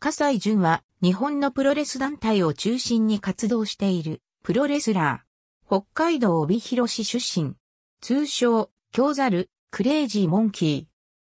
葛西潤は日本のプロレス団体を中心に活動しているプロレスラー。北海道帯広市出身。通称、京猿、クレイジーモンキ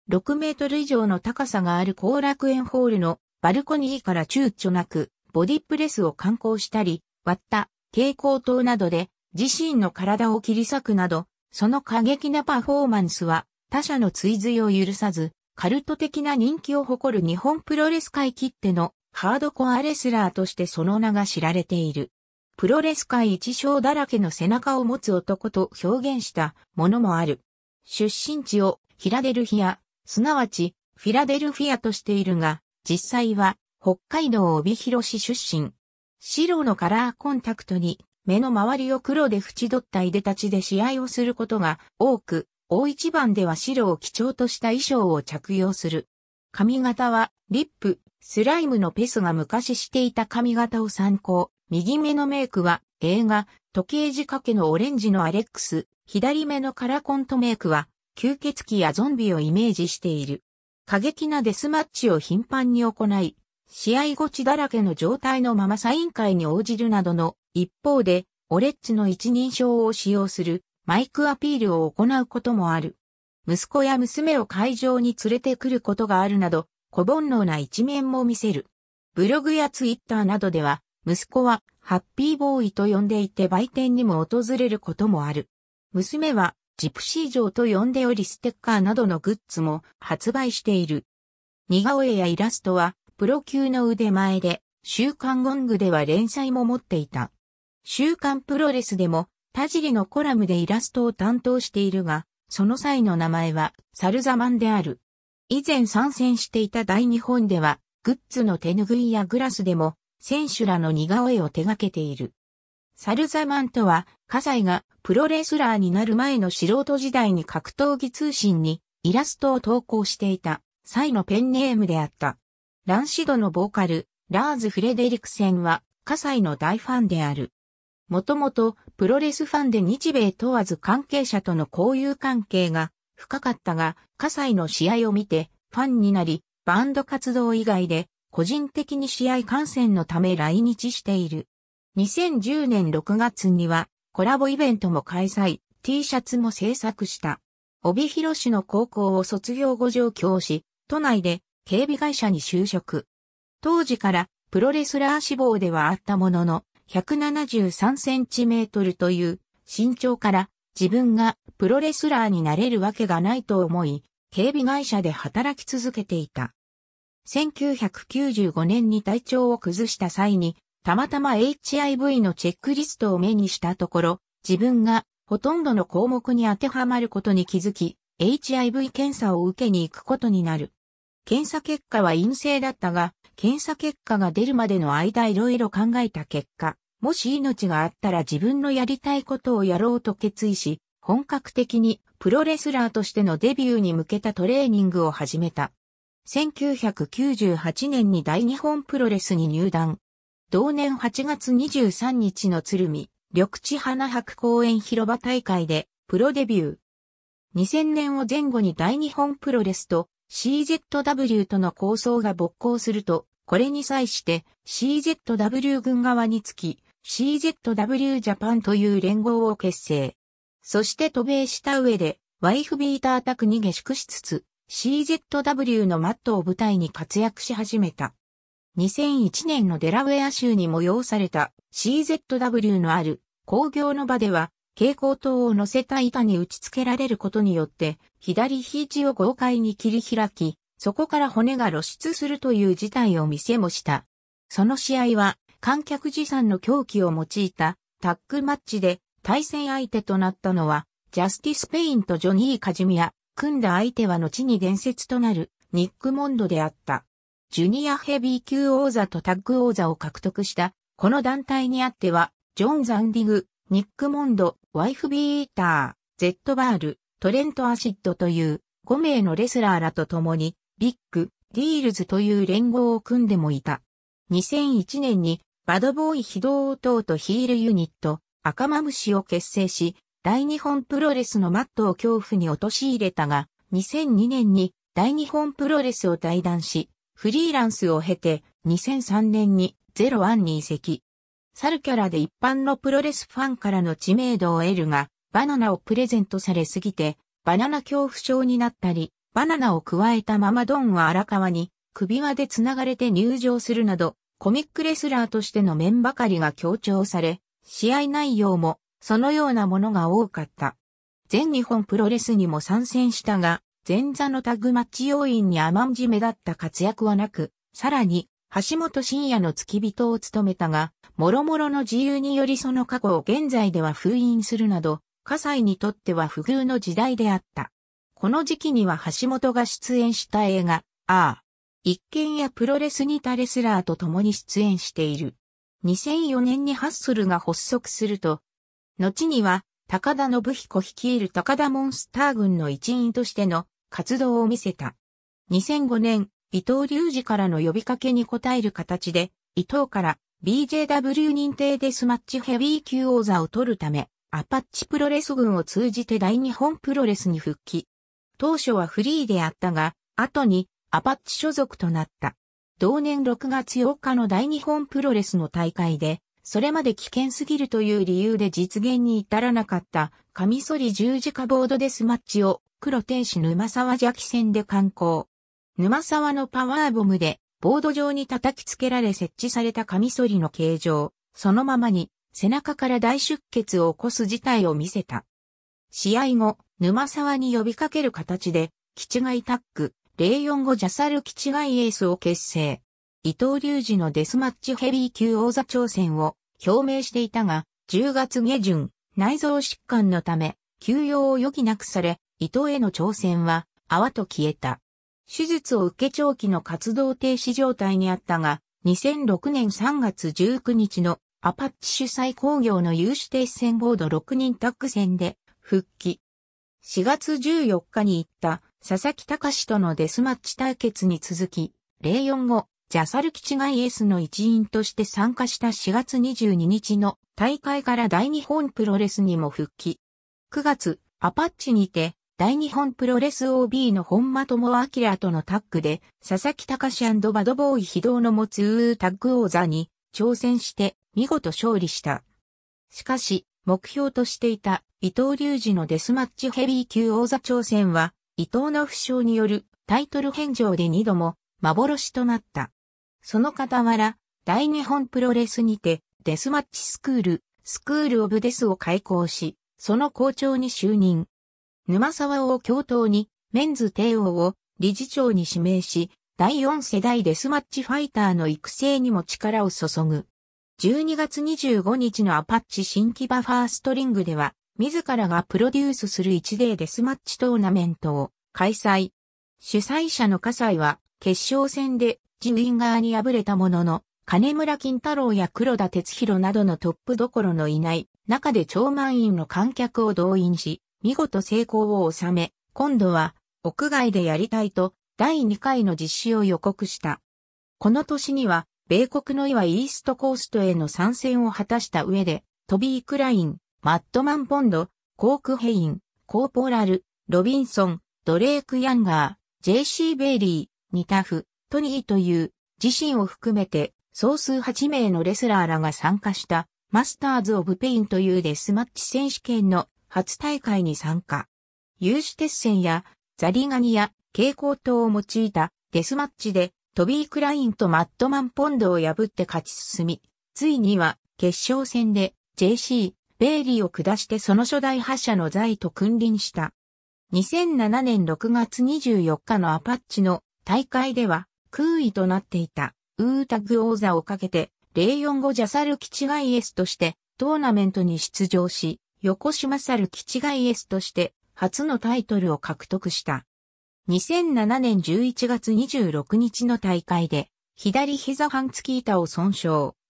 ー。6メートル以上の高さがある後楽園ホールのバルコニーから躊躇なくボディプレスを敢行したり、割った、蛍光灯などで自身の体を切り裂くなど、その過激なパフォーマンスは他者の追随を許さず、カルト的な人気を誇る日本プロレス界きってのハードコアレスラーとしてその名が知られている。プロレス界一章だらけの背中を持つ男と表現したものもある。出身地をフィラデルフィア、すなわちフィラデルフィアとしているが、実際は北海道帯広市出身。白のカラーコンタクトに目の周りを黒で縁取ったいでたちで試合をすることが多く、大一番では白を基調とした衣装を着用する。髪型はリップ、スライムのペスが昔していた髪型を参考。右目のメイクは映画、時計仕掛けのオレンジのアレックス。左目のカラコントメイクは吸血鬼やゾンビをイメージしている。過激なデスマッチを頻繁に行い、試合後血だらけの状態のままサイン会に応じるなどの一方で、オレッチの一人称を使用する。マイクアピールを行うこともある。息子や娘を会場に連れてくることがあるなど、子煩悩な一面も見せる。ブログやツイッターなどでは、息子はハッピーボーイと呼んでいて売店にも訪れることもある。娘はジプシー嬢と呼んでおりステッカーなどのグッズも発売している。似顔絵やイラストはプロ級の腕前で、週刊ゴングでは連載も持っていた。週刊プロレスでも、田尻のコラムでイラストを担当しているが、その際の名前はサルザマンである。以前参戦していた大日本では、グッズの手ぬぐいやグラスでも、選手らの似顔絵を手掛けている。サルザマンとは、葛西がプロレスラーになる前の素人時代に格闘技通信にイラストを投稿していた際のペンネームであった。ランシドのボーカル、ラーズ・フレデリクセンは、葛西の大ファンである。もともとプロレスファンで日米問わず関係者との交友関係が深かったが、葛西の試合を見てファンになり、バンド活動以外で個人的に試合観戦のため来日している。2010年6月にはコラボイベントも開催、T シャツも制作した。帯広市の高校を卒業後上京し、都内で警備会社に就職。当時からプロレスラー志望ではあったものの、173センチメートルという身長から自分がプロレスラーになれるわけがないと思い、警備会社で働き続けていた。1995年に体調を崩した際に、たまたま HIV のチェックリストを目にしたところ、自分がほとんどの項目に当てはまることに気づき、HIV 検査を受けに行くことになる。検査結果は陰性だったが、検査結果が出るまでの間いろいろ考えた結果、もし命があったら自分のやりたいことをやろうと決意し、本格的にプロレスラーとしてのデビューに向けたトレーニングを始めた。1998年に大日本プロレスに入団。同年8月23日の鶴見、緑地花博公園広場大会でプロデビュー。2000年を前後に大日本プロレスと、CZW との抗争が勃興すると、これに際して CZW 軍側につき、CZW ジャパンという連合を結成。そして渡米した上で、ワイフビーター宅に下宿しつつ、CZW のマットを舞台に活躍し始めた。2001年のデラウェア州に催された CZW のある工業の場では、蛍光灯を乗せた板に打ち付けられることによって、左肘を豪快に切り開き、そこから骨が露出するという事態を見せもした。その試合は、観客持参の凶器を用いたタッグマッチで、対戦相手となったのは、ジャスティス・ペインとジョニー・カジミヤ、組んだ相手は後に伝説となる、ニック・モンドであった。ジュニアヘビー級王座とタッグ王座を獲得した、この団体にあっては、ジョン・ザンディグ、ニック・モンド、ワイフビーター、ゼットバール、トレント・アシッドという5名のレスラーらと共にビッグ・ディールズという連合を組んでもいた。2001年にバドボーイ・ヒドオ等とヒールユニット、赤マムシを結成し、大日本プロレスのマットを恐怖に陥れたが、2002年に大日本プロレスを退団し、フリーランスを経て2003年に01に移籍。サルキャラで一般のプロレスファンからの知名度を得るが、バナナをプレゼントされすぎて、バナナ恐怖症になったり、バナナを加えたままドンは荒川に首輪で繋がれて入場するなど、コミックレスラーとしての面ばかりが強調され、試合内容もそのようなものが多かった。全日本プロレスにも参戦したが、前座のタグマッチ要員に甘んじ目立った活躍はなく、さらに、橋本真也の付き人を務めたが、諸々の自由によりその過去を現在では封印するなど、葛西にとっては不遇の時代であった。この時期には橋本が出演した映画、ああ、一軒家プロレスにレスラーと共に出演している。2004年にハッスルが発足すると、後には高田信彦率いる高田モンスター軍の一員としての活動を見せた。2005年、伊藤隆二からの呼びかけに応える形で、伊藤から BJW 認定デスマッチヘビー級王座を取るため、アパッチプロレス軍を通じて大日本プロレスに復帰。当初はフリーであったが、後にアパッチ所属となった。同年6月8日の大日本プロレスの大会で、それまで危険すぎるという理由で実現に至らなかった、カミソリ十字架ボードデスマッチを、黒天使沼沢邪気戦で敢行。沼沢のパワーボムで、ボード上に叩きつけられ設置されたカミソリの形状、そのままに、背中から大出血を起こす事態を見せた。試合後、沼沢に呼びかける形で、キチガイタッグ、045ジャサルキチガイエースを結成。伊藤隆二のデスマッチヘビー級王座挑戦を表明していたが、10月下旬、内臓疾患のため、休養を余儀なくされ、伊藤への挑戦は、あわと消えた。手術を受け長期の活動停止状態にあったが、2006年3月19日のアパッチ主催興行の有刺停止戦ボード6人タッグ戦で復帰。4月14日に行った佐々木隆とのデスマッチ対決に続き、045ジャサルキチガイエースの一員として参加した4月22日の大会から大日本プロレスにも復帰。9月、アパッチにて大日本プロレス OB の本間朋晃とのタッグで佐々木隆バドボーイ非道の持つタッグ王座に挑戦して見事勝利した。しかし、目標としていた伊藤隆二のデスマッチヘビー級王座挑戦は、伊藤の負傷によるタイトル返上で2度も幻となった。その傍ら、大日本プロレスにてデスマッチスクールオブデスを開講し、その校長に就任。沼沢を教頭にメンズ帝王を理事長に指名し、第4世代デスマッチファイターの育成にも力を注ぐ。12月25日のアパッチ新木場ファーストリングでは、自らがプロデュースする1デーデスマッチトーナメントを開催。主催者の葛西は、決勝戦でジウィンガーに敗れたものの、金村金太郎や黒田哲弘などのトップどころのいない中で超満員の観客を動員し、見事成功を収め、今度は屋外でやりたいと第2回の実施を予告した。この年には、米国の岩イーストコーストへの参戦を果たした上で、トビー・クライン、マッドマン・ポンド、コーク・ヘイン、コーポラル、ロビンソン、ドレーク・ヤンガー、JC・ベイリー、ニタフ、トニーという、自身を含めて、総数8名のレスラーらが参加した、マスターズ・オブ・ペインというデスマッチ選手権の初大会に参加。有刺鉄線や、ザリガニや、蛍光灯を用いたデスマッチで、トビー・クラインとマッドマン・ポンドを破って勝ち進み、ついには決勝戦で JC、ベイリーを下してその初代覇者の座位と君臨した。2007年6月24日のアパッチの大会では空位となっていたタッグ王座をかけて045ジャサルキチガイエスとしてトーナメントに出場し、横島サルキチガイエスとして初のタイトルを獲得した。2007年11月26日の大会で、左膝半月板を損傷、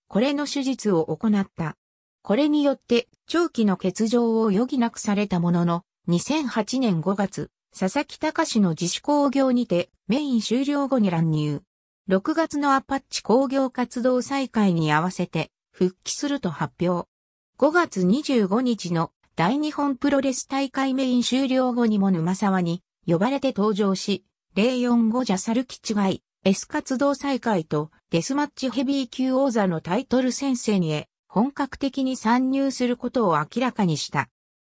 これの手術を行った。これによって、長期の欠場を余儀なくされたものの、2008年5月、佐々木隆の自主興行にて、メイン終了後に乱入。6月のアパッチ興行活動再開に合わせて、復帰すると発表。5月25日の大日本プロレス大会メイン終了後にも沼沢に、呼ばれて登場し、045ジャサルキチガイエス活動再開とデスマッチヘビー級王座のタイトル戦線へ本格的に参入することを明らかにした。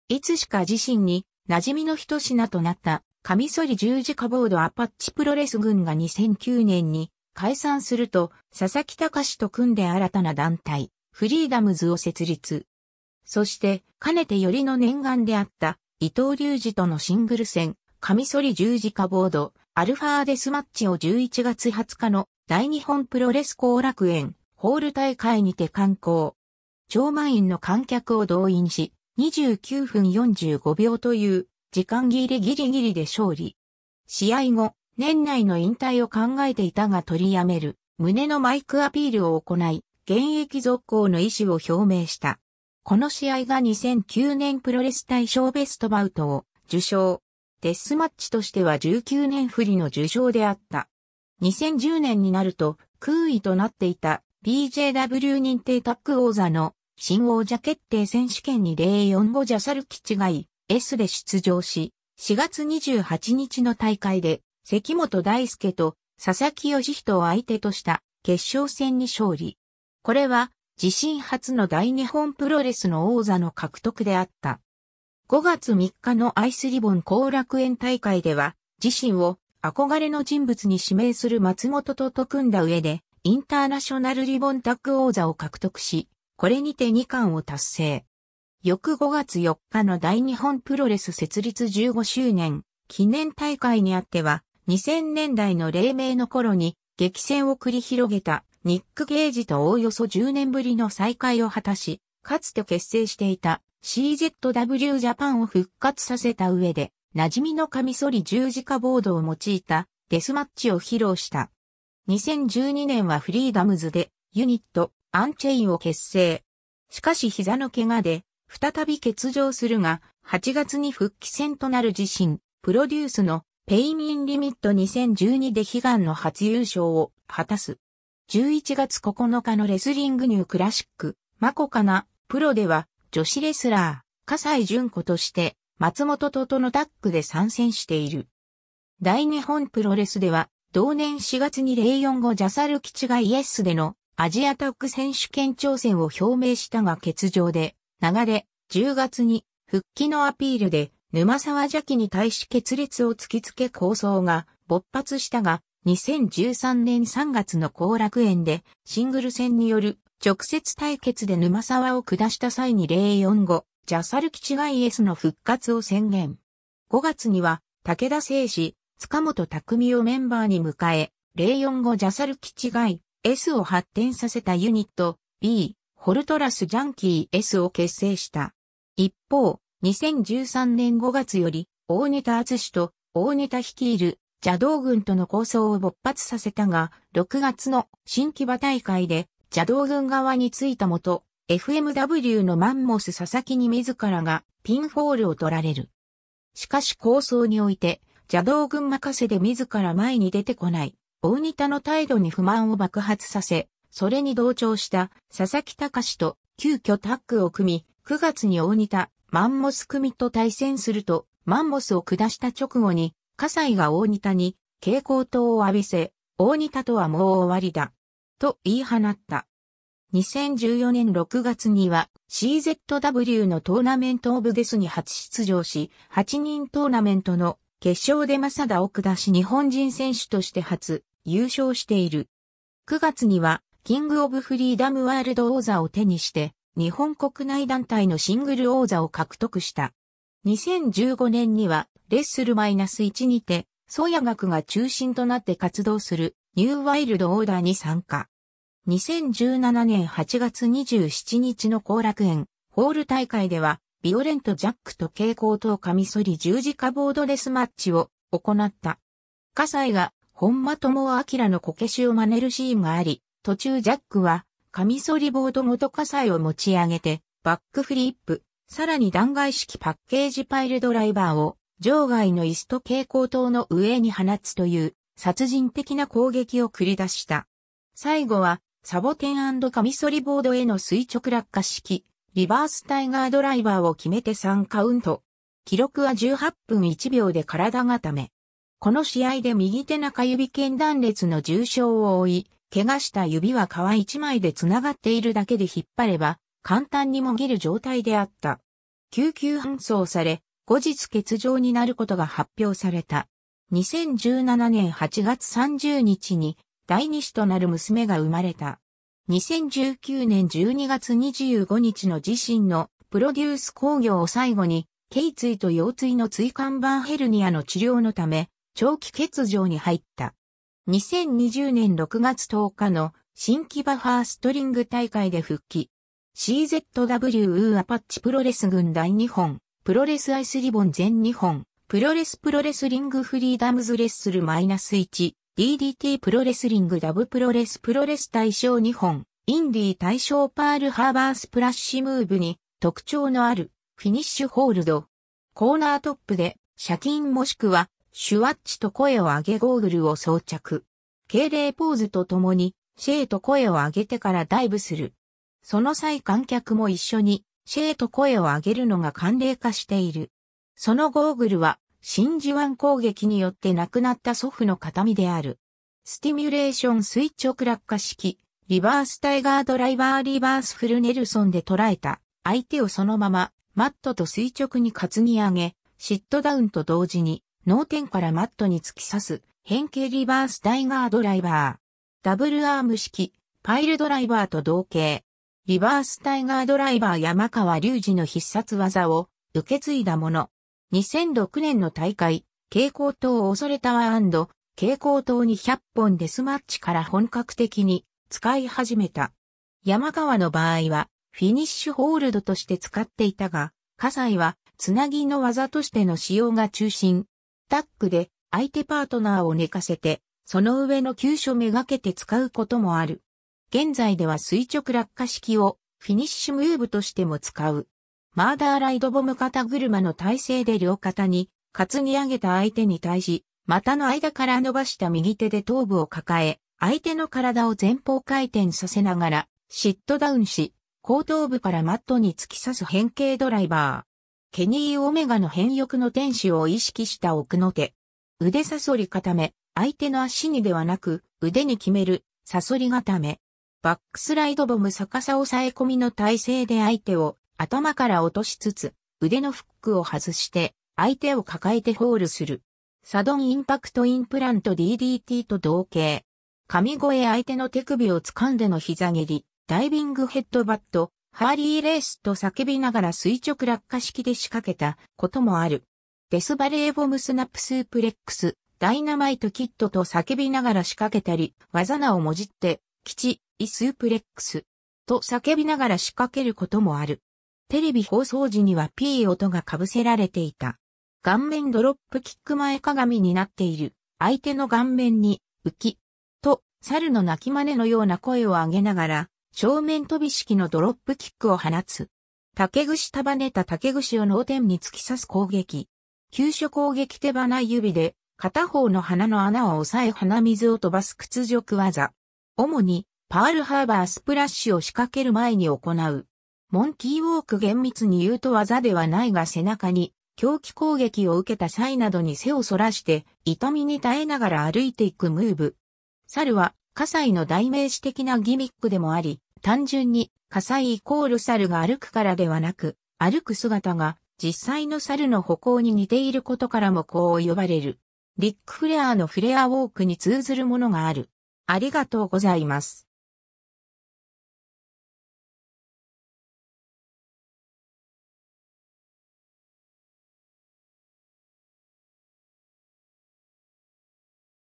いつしか自身に馴染みの一品となったカミソリ十字架ボードアパッチプロレス軍が2009年に解散すると佐々木隆と組んで新たな団体フリーダムズを設立。そしてかねてよりの念願であった伊藤隆二とのシングル戦カミソリ十字架ボードアルファーデスマッチを11月20日の大日本プロレス後楽園ホール大会にて敢行。超満員の観客を動員し29分45秒という時間ギリギリで勝利。試合後、年内の引退を考えていたが取りやめる、胸のマイクアピールを行い、現役続行の意思を表明した。この試合が2009年プロレス大賞ベストバウトを受賞。デスマッチとしては19年振りの受賞であった。2010年になると、空位となっていた BJW 認定タッグ王座の新王者決定選手権に0-4後ジャサルキ違い S で出場し、4月28日の大会で、関本大介と佐々木義人を相手とした決勝戦に勝利。これは自身初の大日本プロレスの王座の獲得であった。5月3日のアイスリボン後楽園大会では自身を憧れの人物に指名する松本と組んだ上でインターナショナルリボンタッグ王座を獲得し、これにて2冠を達成。翌5月4日の大日本プロレス設立15周年記念大会にあっては、2000年代の黎明の頃に激戦を繰り広げたニック・ゲージとおおよそ10年ぶりの再会を果たし、かつて結成していた CZW ジャパンを復活させた上で、馴染みのカミソリ十字架ボードを用いたデスマッチを披露した。2012年はフリーダムズでユニットアンチェインを結成。しかし膝の怪我で再び欠場するが、8月に復帰戦となる自身、プロデュースのペイン・イン・リミット2012で悲願の初優勝を果たす。11月9日のレスリングニュークラシック、マコカナ、プロでは女子レスラー、笠井純子として松本とのタッグで参戦している。大日本プロレスでは同年4月に0-4ジャサルキ違い S でのアジアタッグ選手権挑戦を表明したが欠場で流れ、10月に復帰のアピールで沼沢邪気に対し決裂を突きつけ抗争が勃発したが、2013年3月の後楽園でシングル戦による直接対決で沼沢を下した際に0-4ジャサルキ違い S の復活を宣言。5月には武田誠史、塚本匠をメンバーに迎え、0-4ジャサルキ違い S を発展させたユニット B、ホルトラスジャンキー S を結成した。一方、2013年5月より、大根田敦と大根田率いる邪道軍との抗争を勃発させたが、6月の新木場大会で邪道軍側についたもと、FMW のマンモス佐々木に自らがピンフォールを取られる。しかし抗争において、邪道軍任せで自ら前に出てこない、大根田の態度に不満を爆発させ、それに同調した佐々木隆と急遽タッグを組み、9月に大根田、マンモス組と対戦すると、マンモスを下した直後に、笠井が大根田に蛍光灯を浴びせ、大根田とはもう終わりだ。と言い放った。2014年6月には CZW のトーナメントオブデスに初出場し、8人トーナメントの決勝で正田を下し日本人選手として初優勝している。9月にはキングオブフリーダムワールド王座を手にして、日本国内団体のシングル王座を獲得した。2015年には、レッスル-1にて、宗谷学が中心となって活動する、ニューワイルドオーダーに参加。2017年8月27日の後楽園、ホール大会では、ビオレントジャックと蛍光灯カミソリ十字架ボードレスマッチを行った。笠井が、本間朋晃のこけしを真似るシーンがあり、途中ジャックは、カミソリボードごと笠井を持ち上げて、バックフリップ、さらに弾劾式パッケージパイルドライバーを、場外の椅子と蛍光灯の上に放つという、殺人的な攻撃を繰り出した。最後は、サボテン&カミソリボードへの垂直落下式、リバースタイガードライバーを決めて3カウント。記録は18分1秒で体固め。この試合で右手中指腱断裂の重傷を負い、怪我した指は皮一枚でつながっているだけで引っ張れば、簡単にもぎる状態であった。救急搬送され、後日欠場になることが発表された。2017年8月30日に第2子となる娘が生まれた。2019年12月25日の自身のプロデュース興行を最後に、頚椎と腰椎の椎間板ヘルニアの治療のため、長期欠場に入った。2020年6月10日の新木場ファーストリング大会で復帰。CZW アパッチプロレス軍第2本、プロレスアイスリボン全2本、プロレスリングフリーダムズレッスル -1、DDT プロレスリングダブプロレス大賞2本、インディー大賞パールハーバースプラッシュムーブに特徴のあるフィニッシュホールド。コーナートップで、斜筋もしくは、シュワッチと声を上げゴーグルを装着。敬礼ポーズとともに、シェーと声を上げてからダイブする。その際観客も一緒に、シェーと声を上げるのが慣例化している。そのゴーグルは、真珠湾攻撃によって亡くなった祖父の形見である。スティミュレーション垂直落下式、リバースタイガードライバーリバースフルネルソンで捉えた、相手をそのまま、マットと垂直に担ぎ上げ、シットダウンと同時に、脳天からマットに突き刺す、変形リバースタイガードライバー。ダブルアーム式、パイルドライバーと同型。リバースタイガードライバー山川隆二の必殺技を受け継いだもの。2006年の大会、蛍光灯を恐れタワー&蛍光灯に100本デスマッチから本格的に使い始めた。山川の場合は、フィニッシュホールドとして使っていたが、葛西は、つなぎの技としての使用が中心。タックで相手パートナーを寝かせて、その上の急所めがけて使うこともある。現在では垂直落下式をフィニッシュムーブとしても使う。マーダーライドボム肩車の体勢で両肩に担ぎ上げた相手に対し、股の間から伸ばした右手で頭部を抱え、相手の体を前方回転させながらシットダウンし、後頭部からマットに突き刺す変形ドライバー。ケニー・オメガの変翼の天使を意識した奥の手。腕サソリ固め、相手の足にではなく、腕に決める、サソリ固め。バックスライドボム逆さ抑え込みの体勢で相手を頭から落としつつ、腕のフックを外して、相手を抱えてホールする。サドンインパクトインプラント DDT と同型。神声相手の手首を掴んでの膝蹴り、ダイビングヘッドバット。ハーリーレースと叫びながら垂直落下式で仕掛けたこともある。デスバレーボムスナップスープレックス、ダイナマイトキッドと叫びながら仕掛けたり、技名をもじって、キチ、イスープレックス、と叫びながら仕掛けることもある。テレビ放送時には P 音が被せられていた。顔面ドロップキック前鏡になっている、相手の顔面に、浮き、と、猿の鳴き真似のような声を上げながら、正面飛び式のドロップキックを放つ。竹串束ねた竹串を脳天に突き刺す攻撃。急所攻撃手鼻指で片方の鼻の穴を押さえ鼻水を飛ばす屈辱技。主にパールハーバースプラッシュを仕掛ける前に行う。モンキーウォーク厳密に言うと技ではないが背中に狂気攻撃を受けた際などに背を反らして痛みに耐えながら歩いていくムーブ。猿は葛西の代名詞的なギミックでもあり、単純に、葛西イコール猿が歩くからではなく、歩く姿が実際の猿の歩行に似ていることからもこう呼ばれる。リック・フレアのフレアウォークに通ずるものがある。ありがとうございます。